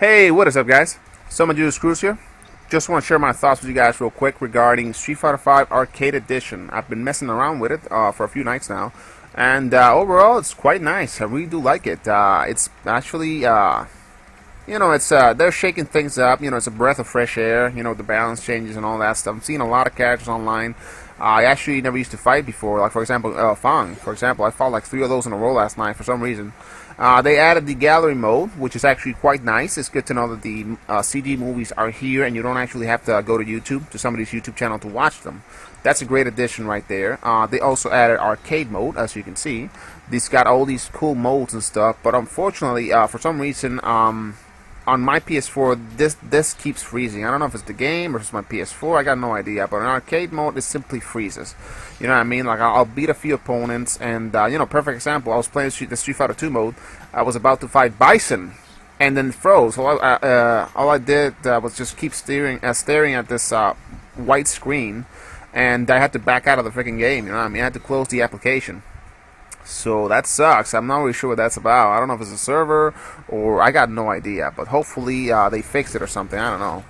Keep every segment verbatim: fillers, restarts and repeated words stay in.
Hey, what is up, guys? Soma Julius Cruz here. Just want to share my thoughts with you guys real quick regarding Street Fighter five Arcade Edition. I've been messing around with it uh, for a few nights now, and uh, overall, it's quite nice. I really do like it. Uh, it's actually, uh, you know, it's uh, they're shaking things up. You know, it's a breath of fresh air. You know, the balance changes and all that stuff. I'm seeing a lot of characters online. I actually never used to fight before. Like, for example, uh, Fang. For example, I fought like three of those in a row last night for some reason. Uh, they added the gallery mode, which is actually quite nice. It's good to know that the uh, C D movies are here and you don't actually have to go to YouTube, to somebody's YouTube channel to watch them. That's a great addition right there. Uh, they also added arcade mode, as you can see. It's got all these cool modes and stuff, but unfortunately, uh, for some reason, um, on my P S four, this this keeps freezing. I don't know if it's the game or if it's my P S four. I got no idea. But in arcade mode, it simply freezes. You know what I mean? Like, I'll beat a few opponents. And, uh, you know, perfect example. I was playing the Street Fighter two mode. I was about to fight Bison. And then it froze. So I, uh, all I did uh, was just keep staring, uh, staring at this uh, white screen. And I had to back out of the freaking game. You know what I mean? I had to close the application. So that sucks. I'm not really sure what that's about. I don't know if it's a server or I got no idea. But hopefully uh, they fixed it or something. I don't know.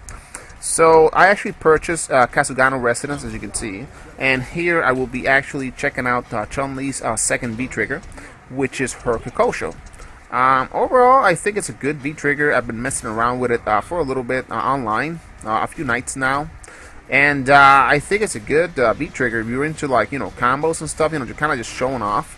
So I actually purchased uh, Kasugano Residence, as you can see. And here I will be actually checking out uh, Chun-Li's uh, second V-Trigger, which is her Kikosho. Um, overall, I think it's a good V-Trigger. I've been messing around with it uh, for a little bit uh, online. Uh, a few nights now. And uh, I think it's a good uh, V-Trigger if you're into, like, you know, combos and stuff. You know, you're kind of just showing off.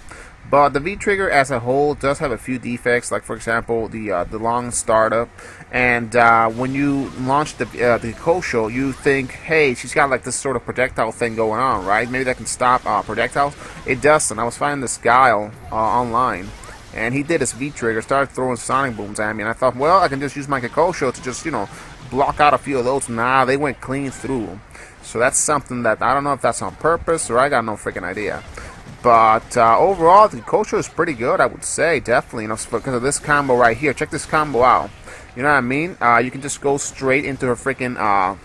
But the V-Trigger as a whole does have a few defects, like, for example, the uh, the long startup. And uh, when you launch the, uh, the Kikosho, you think, hey, she's got, like, this sort of projectile thing going on, right? Maybe that can stop uh, projectiles. It doesn't. I was finding this Guile uh, online, and he did his V-Trigger, started throwing sonic booms at me. And I thought, well, I can just use my Kikosho to just, you know, block out a few of those. Nah, they went clean through. So that's something that, I don't know if that's on purpose or I got no freaking idea. But uh, overall, the Kikosho is pretty good, I would say, definitely, you know, because of this combo right here. Check this combo out. You know what I mean? Uh, you can just go straight into her freaking... Uh,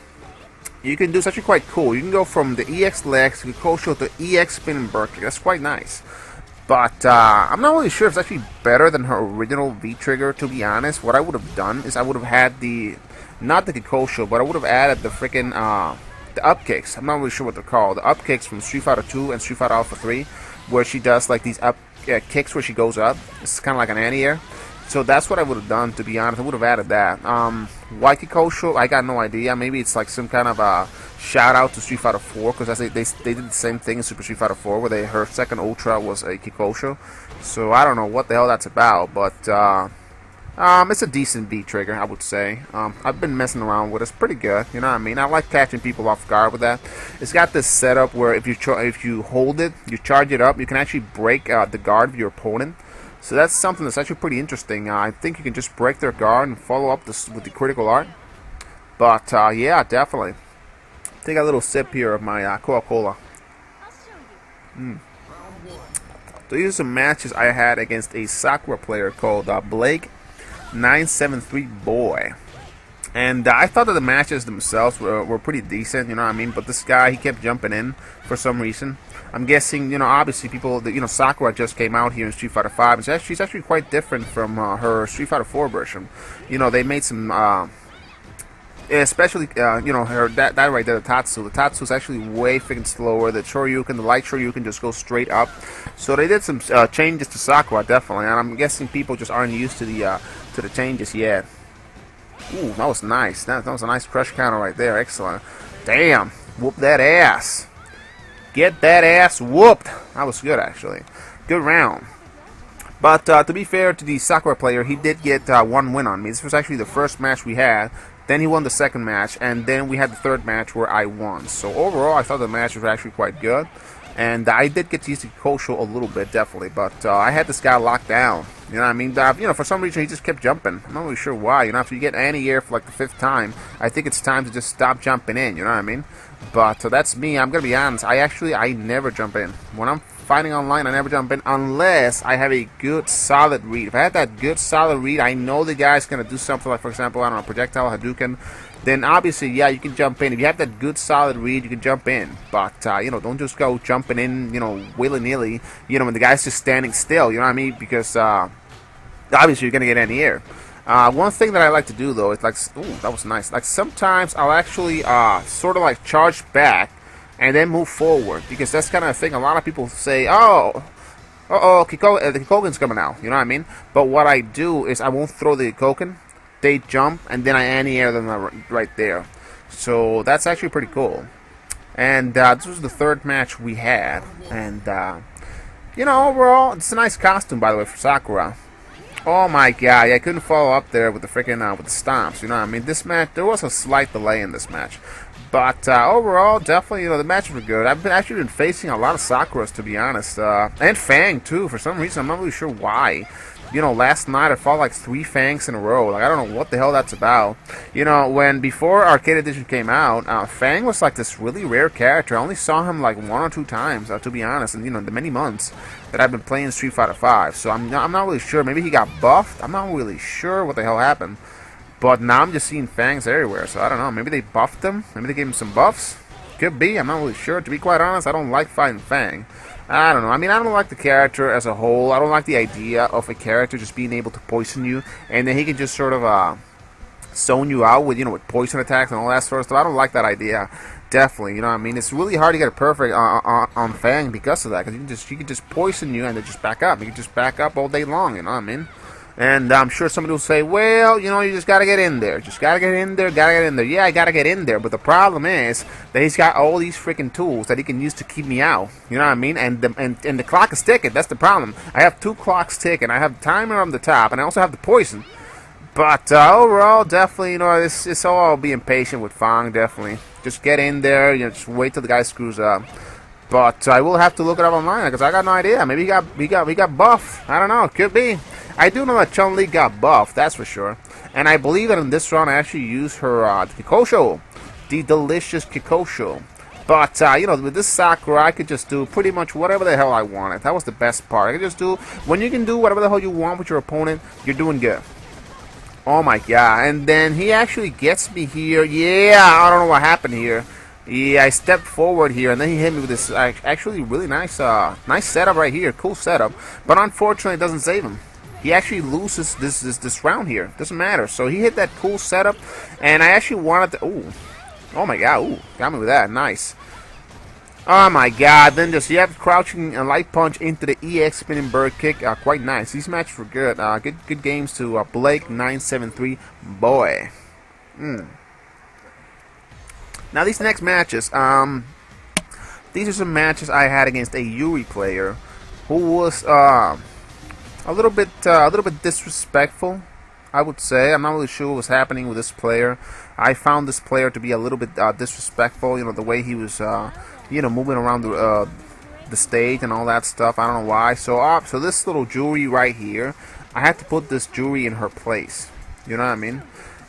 you can do something quite cool. You can go from the E X Legs, Kikosho, to E X Spin and Bird Kick. That's quite nice. But uh, I'm not really sure if it's actually better than her original V-Trigger, to be honest. What I would have done is I would have had the... Not the Kikosho, but I would have added the freaking... Uh, the upkicks. I'm not really sure what they're called. The upkicks from Street Fighter two and Street Fighter Alpha three, where she does like these up uh, kicks where she goes up. It's kind of like an anti-air. So that's what I would have done, to be honest. I would have added that. Um, why Kikosho? I got no idea. Maybe it's like some kind of a shout-out to Street Fighter four, because they, they, they did the same thing in Super Street Fighter four, where they, her second Ultra was a Kikosho. So I don't know what the hell that's about, but... Uh, Um, it's a decent V-Trigger, I would say. Um, I've been messing around with it. It's pretty good, you know what I mean? I like catching people off guard with that. It's got this setup where if you if you hold it, you charge it up, you can actually break uh, the guard of your opponent. So that's something that's actually pretty interesting. Uh, I think you can just break their guard and follow up this with the critical art. But, uh, yeah, definitely. Take a little sip here of my uh, Coca-Cola. Mm. These are some matches I had against a Sakura player called uh, Blake nine seven three boy, and uh, I thought that the matches themselves were, were pretty decent, you know what I mean, but this guy, he kept jumping in for some reason. I'm guessing, you know, obviously people, you know, Sakura just came out here in Street Fighter five, and she's actually, she's actually quite different from uh, her Street Fighter four version. You know, they made some, uh, especially, uh, you know, her, that, that right there, the Tatsu. The Tatsu is actually way freaking slower. The Choryuken, the light Choryuken just go straight up. So they did some uh, changes to Sakura, definitely, and I'm guessing people just aren't used to the, uh, to the changes yet. Ooh, that was nice. That, that was a nice crush counter right there. Excellent. Damn. Whoop that ass. Get that ass whooped. That was good, actually. Good round. But uh, to be fair to the Sakura player, he did get uh, one win on me. This was actually the first match we had. Then he won the second match, and then we had the third match where I won. So overall, I thought the match was actually quite good. And I did get to use the Kikosho a little bit, definitely. But uh, I had this guy locked down. You know what I mean? Uh, you know, for some reason, he just kept jumping. I'm not really sure why. You know, after you get anti-air for like the fifth time, I think it's time to just stop jumping in. You know what I mean? But uh, that's me. I'm going to be honest. I actually, I never jump in. When I'm fighting online, I never jump in unless I have a good, solid read. If I had that good, solid read, I know the guy's going to do something like, for example, I don't know, projectile, Hadouken. Then obviously, yeah, you can jump in. If you have that good, solid read, you can jump in. But, uh, you know, don't just go jumping in, you know, willy-nilly, you know, when the guy's just standing still. You know what I mean? Because, uh, obviously, you're going to get in the air. Uh, one thing that I like to do though is like, ooh, that was nice. Like sometimes I'll actually uh, sort of like charge back and then move forward, because that's kind of a thing. A lot of people say, oh, uh oh, Kiko uh, the Kikoken's coming out. You know what I mean? But what I do is I won't throw the Kikoken. They jump and then I anti-air them right there. So that's actually pretty cool. And uh, this was the third match we had, and uh, you know, overall, it's a nice costume by the way for Sakura. Oh my god, yeah, I couldn't follow up there with the freaking uh, with the stomps. You know what I mean? This match, there was a slight delay in this match, but uh, overall, definitely, you know, the matches were good. I've been, actually been facing a lot of Sakuras, to be honest, uh, and Fang too. For some reason, I'm not really sure why. You know, last night I fought like three Fangs in a row. Like, I don't know what the hell that's about. You know, when before Arcade Edition came out, uh, Fang was like this really rare character. I only saw him like one or two times, uh, to be honest, and you know, the many months that I've been playing Street Fighter five. So I'm not, I'm not really sure. Maybe he got buffed. I'm not really sure what the hell happened. But now I'm just seeing Fangs everywhere. So I don't know. Maybe they buffed him. Maybe they gave him some buffs. Could be. I'm not really sure. To be quite honest, I don't like fighting Fang. I don't know. I mean, I don't like the character as a whole. I don't like the idea of a character just being able to poison you, and then he can just sort of uh, zone you out with, you know, with poison attacks and all that sort of stuff. I don't like that idea. Definitely, you know what I mean? It's really hard to get a perfect on, on, on Fang because of that, because he can just, he can just poison you and then just back up. He can just back up all day long, you know what I mean? And I'm sure somebody will say, well, you know, you just got to get in there. Just got to get in there, got to get in there. Yeah, I got to get in there. But the problem is that he's got all these freaking tools that he can use to keep me out. You know what I mean? And the, and, and the clock is ticking. That's the problem. I have two clocks ticking. I have timer on the top, and I also have the poison. But uh, overall, definitely, you know, it's, it's all being patient with Fang, definitely. Just get in there. You know, just wait till the guy screws up. But I will have to look it up online, because I got no idea. Maybe he got, he got, he got buffed. I don't know. Could be. I do know that Chun-Li got buffed, that's for sure. And I believe that in this round I actually used her uh, Kikosho, the delicious Kikosho. But, uh, you know, with this Sakura, I could just do pretty much whatever the hell I wanted. That was the best part. I could just do, when you can do whatever the hell you want with your opponent, you're doing good. Oh my god, and then he actually gets me here. Yeah, I don't know what happened here. Yeah, I stepped forward here, and then he hit me with this uh, actually really nice, uh, nice setup right here. Cool setup. But unfortunately, it doesn't save him. He actually loses this, this this round here. Doesn't matter. So he hit that cool setup, and I actually wanted to. Ooh, oh my god! Ooh, got me with that. Nice. Oh my god! Then just you have crouching and light punch into the E X spin and bird kick. Uh, quite nice. These matches were good. Uh, good good games to uh, Blake nine seven three boy. Mm. Now these next matches. Um, these are some matches I had against a Juri player, who was uh. A little bit, uh, a little bit disrespectful, I would say. I'm not really sure what was happening with this player. I found this player to be a little bit uh, disrespectful. You know, the way he was, uh, you know, moving around the uh, the stage and all that stuff. I don't know why. So, uh, so this little Juri right here, I had to put this Juri in her place. You know what I mean?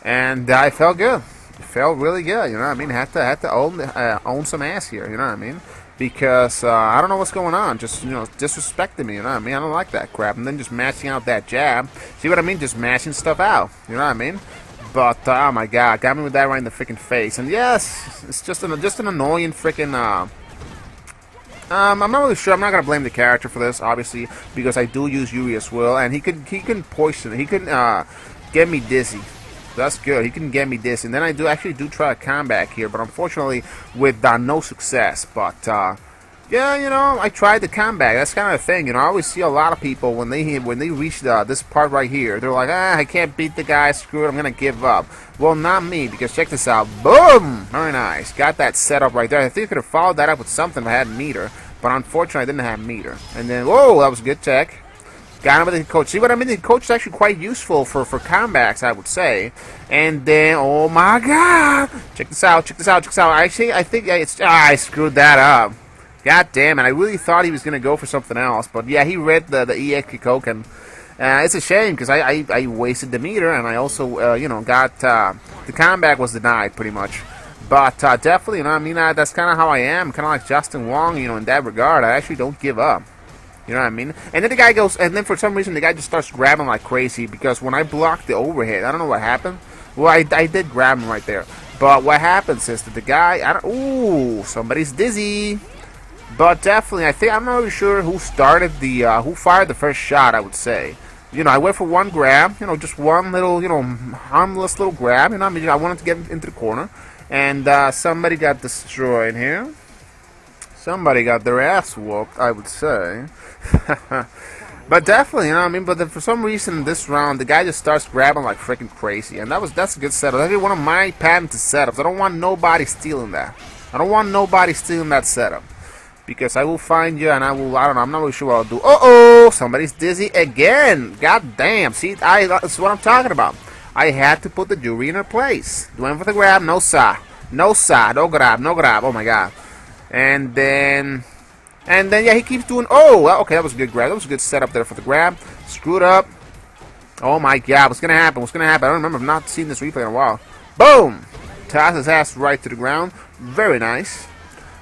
And uh, I felt good. It felt really good. You know what I mean? I had to, had to own, uh, own some ass here. You know what I mean? Because uh, I don't know what's going on. Just, you know, disrespecting me, you know what I mean? I don't like that crap. And then just matching out that jab. See what I mean? Just matching stuff out. You know what I mean? But, uh, oh my god, got me with that right in the freaking face. And yes, it's just an, just an annoying freaking... Uh, um, I'm not really sure. I'm not going to blame the character for this, obviously. Because I do use Juri as well. And he couldn't he couldn't poison it. He couldn't uh, get me dizzy. That's good. He can get me this, and then I do actually do try a comeback here, but unfortunately with uh, no success. But uh, yeah, you know, I tried the comeback. That's kind of the thing, you know. I always see a lot of people when they when they reach uh, this part right here, they're like, ah, I can't beat the guy. Screw it, I'm gonna give up. Well, not me, because check this out. Boom! Very nice. Got that set up right there. I think I could have followed that up with something if I had meter, but unfortunately I didn't have meter. And then whoa, that was a good tech. Got him with the coach. See what I mean? The coach is actually quite useful for, for comebacks, I would say. And then, oh my god! Check this out, check this out, check this out. Actually, I think it's, ah, I screwed that up. God damn it. I really thought he was going to go for something else. But yeah, he read the, the E X Kikoken. Uh, it's a shame, because I, I, I wasted the meter, and I also, uh, you know, got, uh, the comeback was denied, pretty much. But uh, definitely, you know, I mean, I, that's kind of how I am. Kind of like Justin Wong, you know, in that regard. I actually don't give up. You know what I mean? And then the guy goes, and then for some reason the guy just starts grabbing like crazy, because when I blocked the overhead, I don't know what happened. Well, I, I did grab him right there. But what happens is that the guy, I don't, ooh, somebody's dizzy. But definitely, I think, I'm not really sure who started the, uh, who fired the first shot, I would say. you know, I went for one grab, you know, just one little, you know, harmless little grab, you know, I mean, I wanted to get into the corner, and uh, somebody got destroyed here. Somebody got their ass whooped, I would say. But definitely, you know what I mean? But then for some reason in this round, the guy just starts grabbing like freaking crazy. And that was that's a good setup. That'd be one of my patented setups. I don't want nobody stealing that. I don't want nobody stealing that setup. Because I will find you and I will, I don't know, I'm not really sure what I'll do. Uh-oh, somebody's dizzy again. God damn. See, I, that's what I'm talking about. I had to put the Juri in her place. Went for the grab, no sa. No sa, no grab, no grab. Oh my god. And then... And then, yeah, he keeps doing... Oh, okay, that was a good grab. That was a good setup there for the grab. Screwed up. Oh, my God. What's going to happen? What's going to happen? I don't remember. I've not seen this replay in a while. Boom! Toss his ass right to the ground. Very nice.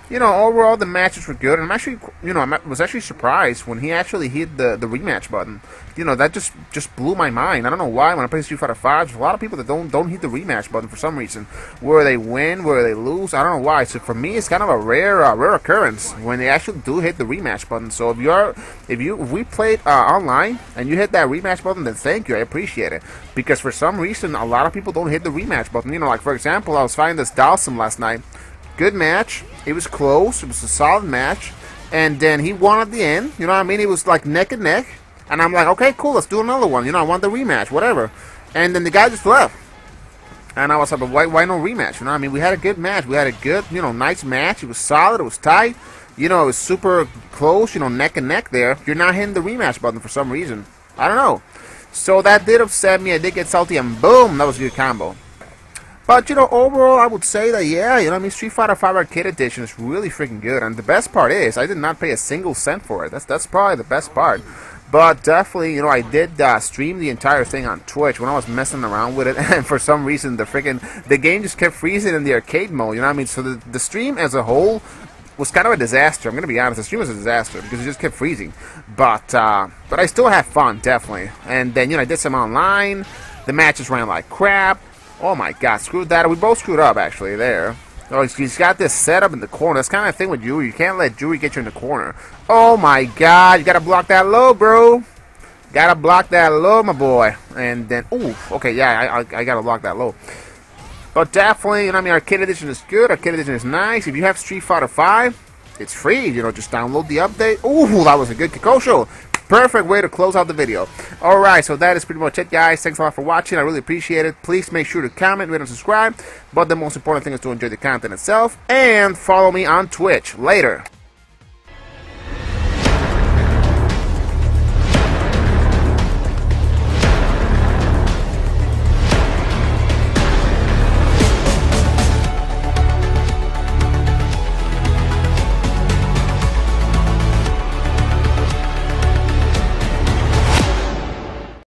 You know, overall, the matches were good. And I'm actually, you know, I was actually surprised when he actually hit the, the rematch button. You know, that just, just blew my mind. I don't know why. When I play Street Fighter five, there's a lot of people that don't don't hit the rematch button for some reason. Where they win, where they lose, I don't know why. So for me, it's kind of a rare uh, rare occurrence when they actually do hit the rematch button. So if you are, if you if we played uh, online and you hit that rematch button, then thank you. I appreciate it. Because for some reason, a lot of people don't hit the rematch button. You know, like for example, I was fighting this Dhalsim last night. Good match. It was close. It was a solid match. And then he won at the end. You know what I mean? It was like neck and neck. And I'm like, okay, cool, let's do another one. You know, I want the rematch, whatever. And then the guy just left. And I was like, but why, why no rematch? You know what I mean? We had a good match. We had a good, you know, nice match. It was solid. It was tight. You know, it was super close, you know, neck and neck there. You're not hitting the rematch button for some reason. I don't know. So that did upset me. I did get salty. And boom, that was a good combo. But, you know, overall, I would say that, yeah, you know what I mean, Street Fighter five Arcade Edition is really freaking good. And the best part is, I did not pay a single cent for it. That's that's probably the best part. But definitely, you know, I did uh, stream the entire thing on Twitch when I was messing around with it. And for some reason, the freaking, the game just kept freezing in the arcade mode, you know what I mean? So the, the stream as a whole was kind of a disaster. I'm going to be honest, the stream was a disaster because it just kept freezing. But, uh, but I still had fun, definitely. And then, you know, I did some online. The matches ran like crap. Oh my god, screwed that up. We both screwed up, actually, there. Oh, he's got this set up in the corner. That's kind of the thing with Juri. You can't let Juri get you in the corner. Oh my god, you gotta block that low, bro. Gotta block that low, my boy. And then, oof, okay, yeah, I, I, I gotta block that low. But definitely, you know, I mean, Arcade Edition is good. Arcade Edition is nice. If you have Street Fighter five, it's free. You know, just download the update. Ooh, that was a good Kikosho. Perfect way to close out the video. Alright, so that is pretty much it, guys. Thanks a lot for watching. I really appreciate it. Please make sure to comment, rate, and subscribe. But the most important thing is to enjoy the content itself. And follow me on Twitch. Later.